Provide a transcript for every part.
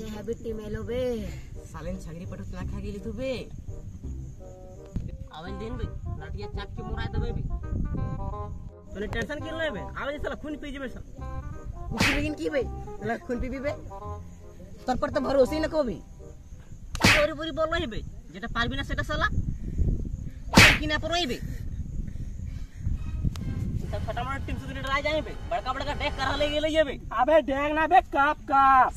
ते हैबिटी मेलो बे सालेन छगरी पटो तला खा गेली तू बे आवन दिन बे लटिया चाक के मुराय दबे बे तने टेंशन के ले बे आवे साला खून पी जेबे सब कुछ लेकिन की बे साला खून पी बे पर पर तो भरोसा ही न को बे पूरी पूरी बोल रही बे जेटा पारबी ना सेटा साला किना परई बे तो फटाफट टीम से डरा जाए बे बड़का बड़का डैग करा ले गेले बे अबे डैग ना बे काप काप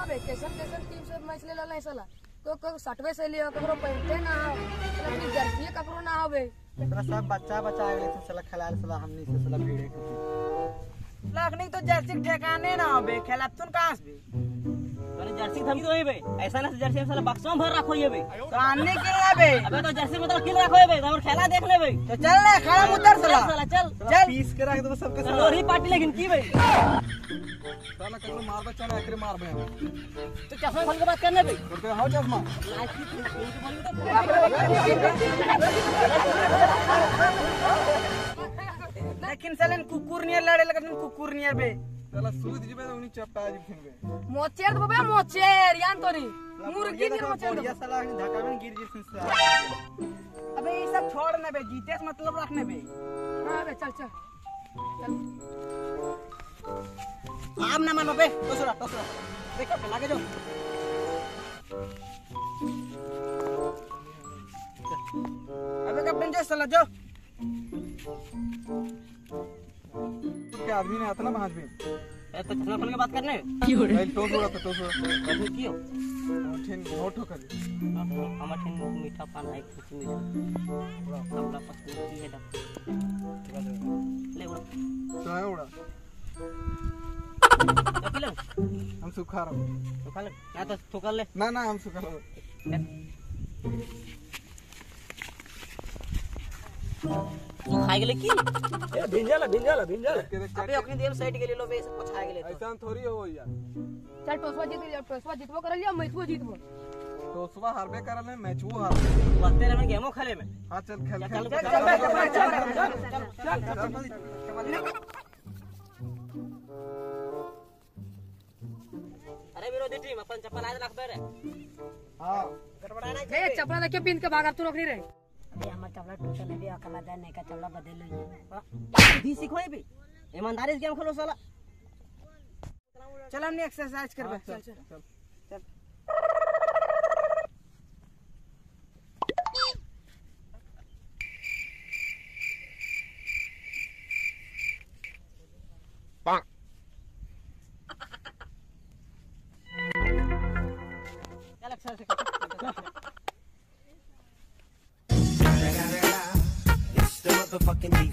अबे कैसन कैसन टीम से मैच ले लले साला को 60वें से लियो ककरो पहनते ना हो अपनी जर्सी ककरो ना होवे तोरा सब बच्चा बच्चा आगले तू साला खलाल साला हमनी से साला भीड़े लाख नहीं तो जर्सी ठिकाने ना होवे खेलात तुन कास बे तोरे जर्सी थमी तो होवे ऐसा ना जर्सी साला बक्सो में भर रखो येबे तो आने के लाबे अबे तो जर्सी मतलब किल रखो येबे और खेला देख लेबे तो चल ले खड़ा उतर साला चल चल पीस के रख दो सबके साथ लोरी पार्टी लेकिन की बे साला ककरो मारबे चल एकरे मारबे तो चश्मा खोल के बात करने बे तो हां चश्मा लेकिन सालन कुकुर नियर लड़े लगन कुकुर नियर बे साला सूद जिबे उनी चपटा जिब खनबे मोचेर बबे मोचेर यान तोरी मुर्गी नियर मोचेर बढ़िया साला धक्का में गिर जिस साला अबे ये सब छोड़ ना बे जीतेस मतलब रखने बे हां बे चल चल आम ना मानो बे टोसरा देख लगे जो अबे कैप्टन जो साला जो के आदमी ने इतना भांज बे ए तो चश्मा खोल के बात करने भाई टोसरा अभी कियो ठेन होठो कर हमर ठेन मीठा पान है कुछ मीठा थोड़ा पसंद की है ले उड़ा चाय उड़ा चलो हम सुखा रहो तो खा ले ना तो ठोकर ले ना ना हम सुखा रहो तू खाए गेले की ए भिंजाला अबे अपनी देव साइड के ले लो बे सब कुछ खाए गेले ऐसा थोड़ी हो यार चल टोसवा जीतबो कर लियो मैचबो जीतबो टोसवा हारबे करल है मैचबो हारबे बत्ते रमन गेमो खेले में हां चल खेल चल चल अरे विरोधी टीम अपन चप्पल आज रख बेरे हां गड़बड़ा ना ए चप्पल देख के पिन के भागा तू रख नहीं रहे अबे हमर चप्पल टूटल है बे अकल आदा नहीं का चप्पल बदल ले दी सिखोए बे ईमानदारी से गेम खेलो साला चल हमने एक्सरसाइज करबे चल चल चल चल पांक अबे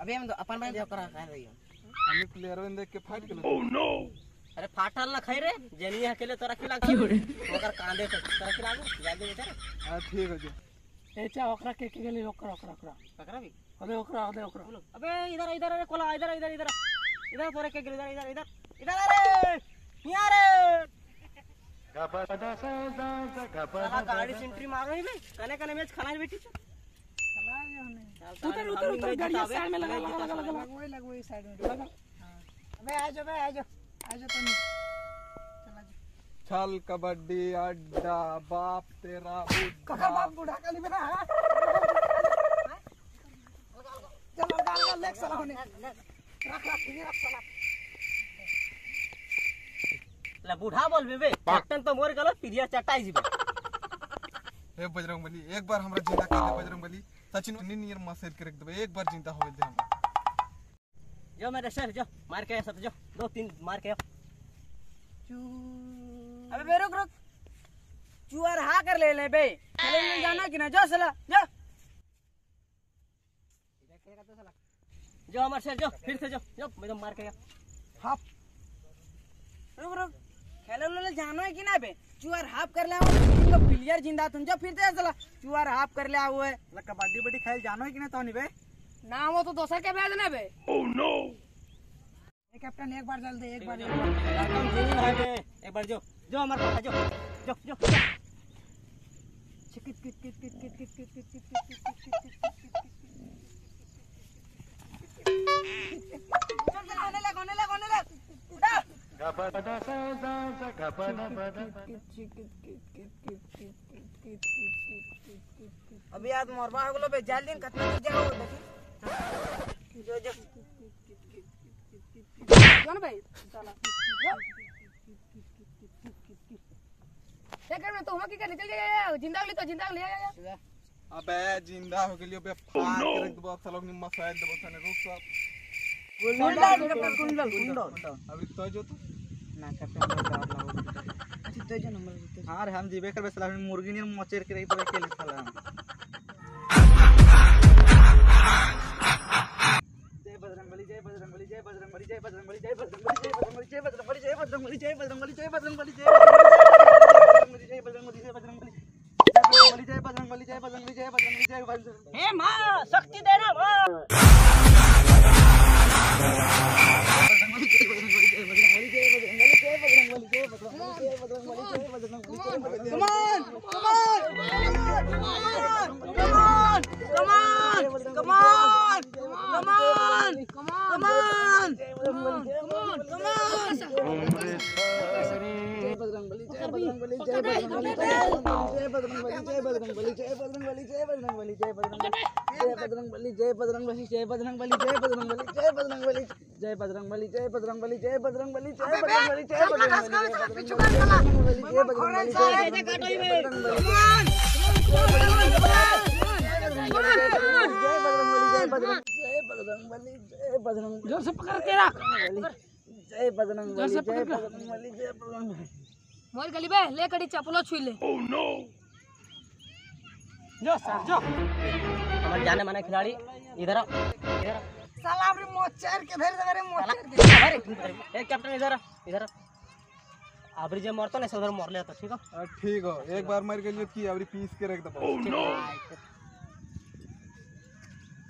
अबे हम तो अपन भाई जो करा कर रही हम प्लेयरों ने देख के फाइट कर ओ नो अरे फाटल ना खाई रे जनिया के लिए तोरा खिला की हो रे ओकर कांदे से तोरा खिला दो जल्दी बेटा हां ठीक हो जो एचा ओकरा के लिए ओकरा भी अबे ओकरा अबे इधर अरे कोला इधर तोरा के इधर अरे यार गपदा साला गाड़ी सेंट्री मारो ही बे कने मैच खाना बेटी चला जा उतर गाड़ी साइड में लगा इस साइड में लगा अबे आ जा तुम चला चल कबड्डी अड्डा बाप तेरा ककर बाप बुढ़ा काली मेरा चल लगा लेग साला होने रख ये रख साला ला बूढ़ा बोल बे कैप्टन तो मोर गलो पिरिया चटाई जीबे ए बजरंगबली एक बार हमरा जिंदा कर दे बजरंगबली सचिन नियर मसेर के रख दे एक बार जिंदा होवे दे हमरा जो मेरे सर जो मार के सब जो दो तीन मार के चू अबे बे रुक चूर हा कर ले बे चले जाना कि ना जो साला जो देखेगा तो साला जाओ हमारे साथ, जाओ फिर से जाओ, जाओ मैं तो मार के हाफ। रुक रुक, खेलने वाले जाना है कि ना बे? चुआर हाफ कर ले आओ, तुमको प्लेयर जिंदा तुम जाओ फिर से चला, चुआर हाफ कर ले आओ है। लग कबड्डी बड़ी खेल जानो है कि ना तो नहीं बे? ना वो तो दूसरा के भेज ना बे। Oh no. ए कैप्टन एक बार चल दे, एक बार एक बार जाओ, जाओ हमारे साथ जाओ, जाओ जाओ। अभी आज मोरबा हो गलो बे, जाल दिन कितना जगह हो देखी जो जो जान भाई चला चेक कर में तो हम की कर ले चल जा, जिंदा ले तो जिंदा ले आ। अबे जिंदा हो गलियो बे, पार कर दबो सालों ने मसाइल दबो थाने रुक साहब कुंडल। अभी तो जो तो ना करते हम डर लागो अच्छी तो जो नंबर जीते हां रे, हम जीबे करबे साला मुर्गी ने मोचेर के रही पर खेल साला जय बजरंगबली जय बजरंगबली जय बजरंगबली जय बजरंगबली जय बजरंगबली जय बजरंगबली जय बजरंगबली जय बजरंगबली जय बजरंगबली जय बजरंगबली जय बजरंगबली हे मां शक्ति देना मां। मोर गली बे ले कड़ी चपलो छुई ले। ओह नो जो सर जो हमारे जाने माने खिलाड़ी इधर आओ, इधर आओ साला अपने मोचर के भेज दे रे, मोचर के अरे ए कैप्टन इधर इधर अबरी जे मरतो ने उधर मर ले तो ठीक है ठीक हो, एक बार मर के लिए की अबरी पीस के रख दो। ओह नो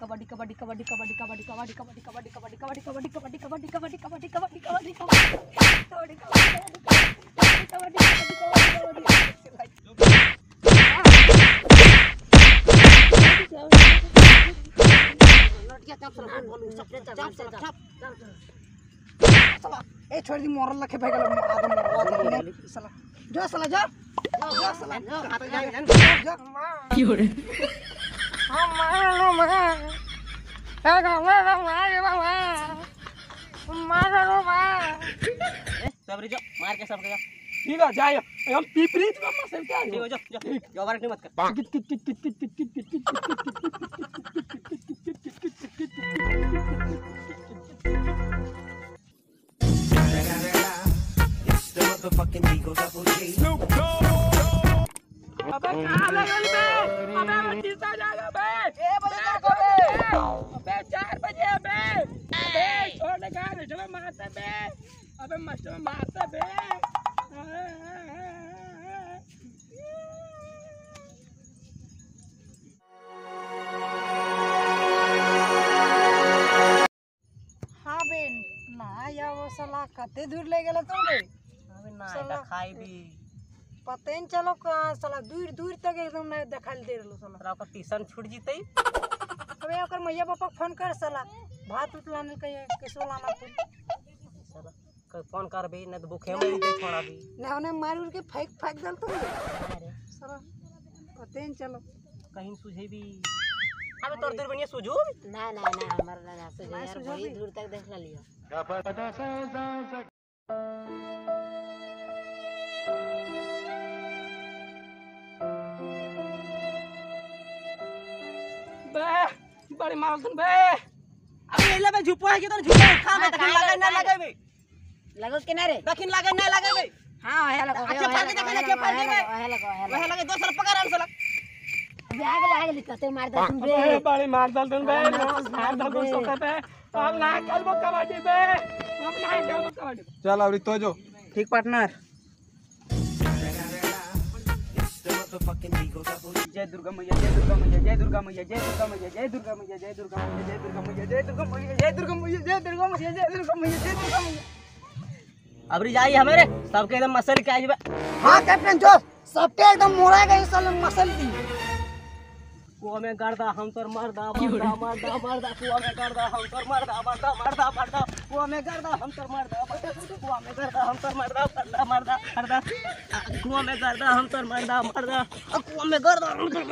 कबड्डी कबड्डी कबड्डी कबड्डी कबड्डी कबड्डी कबड्डी कबड्डी कबड्डी कबड्डी कबड्डी कबड्डी कबड्डी कबड्डी कबड्डी कबड्डी कबड्डी कबड्डी कबड्डी सबरी जो मार के सब ठीक है जाए, हम पीपरी तो मत से क्या हो जा जा बार मत कर अबे कहां लगे बे, अबे मटीसा जागा बे ए बजा को बे, अबे 4 बजे बे बे छोड़ का रे चलो मारता बे, अबे मास्टर मारता बे हां बे ना या वो साला कते दूर ले गेला तो बे अबे ना इला खाई भी पता नहीं चलो कहां साला दूर दूर तक एकदम नहीं दिखाई दे रहलो साला राव का टीसन छूट जीतई अबे ओकर मैया पापा फोन कर साला भात उतलाने कहिए कैसे लाना तू साला कोई फोन कर बे न तो भूखे मर दे थोड़ा भी ना उन्हें मार उर के फेंक फेंक दल तो अरे साला पता नहीं चलो कहीं सुझे भी अबे तोर दूर बनिया सुझू ना ना ना हमार ना सुझे यार दूर तक देख लियो। गोली मारथन बे अबे इला में झुपवा है के तो झुपवा खा में तकिन लगे ना लगे बे लगो किनारे तकिन लगे ना लगे बे हां हे लगो अच्छा पार के देखले के पार के बे हे लगे दोसर पकड़ आन सला जाग लागली कते मार दतन बे अरे बाली मार दतन बे मार दतन सोका पे हम ना खेलबो कबड्डी बे हम ना खेलबो कबड्डी चल आवरी तो जो ठीक पार्टनर जय दुर्गा मैया जय दुर्गा मैया जय दुर्गा मैया जय दुर्गा मैया जय दुर्गा मैया जय दुर्गा मैया जय दुर्गा मैया जय दुर्गा मैया जय दुर्गा मैया जय दुर्गा मैया जय दुर्गा मैया जय दुर्गा मैया अबरी जाई हमरे सबके एकदम मसल के आइबे हां कैप्टन जोस सबके एकदम मोरा गई साला मसल दी को में करदा हम तोर मरदा को में करदा हम तोर मरदा को में करदा हम तोर मरदा को में करदा हम तोर मरदा को में करदा हम तोर मरदा को में करदा हम तोर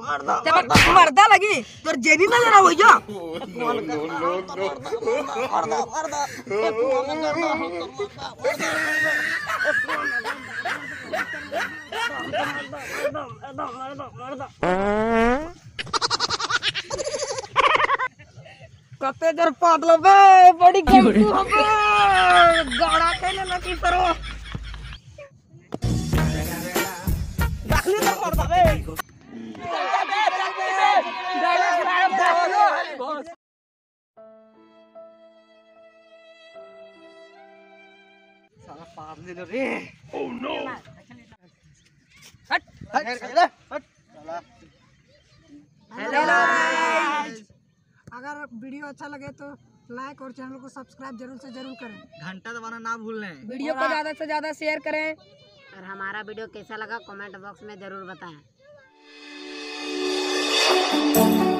मरदा मरदा लगी तोर जेबी में जरा होई जा कते जर पादलो बे बड़ी गंदू हबे गाड़ा कइले लकी करो रखली तर मरदा बे बस साला पार ले रे ओह नो हट हट साला हेलो गाइस अगर वीडियो अच्छा लगे तो लाइक और चैनल को सब्सक्राइब जरूर से जरूर करें घंटा दबाना ना भूलें वीडियो को ज्यादा से ज्यादा शेयर करें और हमारा वीडियो कैसा लगा कमेंट बॉक्स में जरूर बताएं।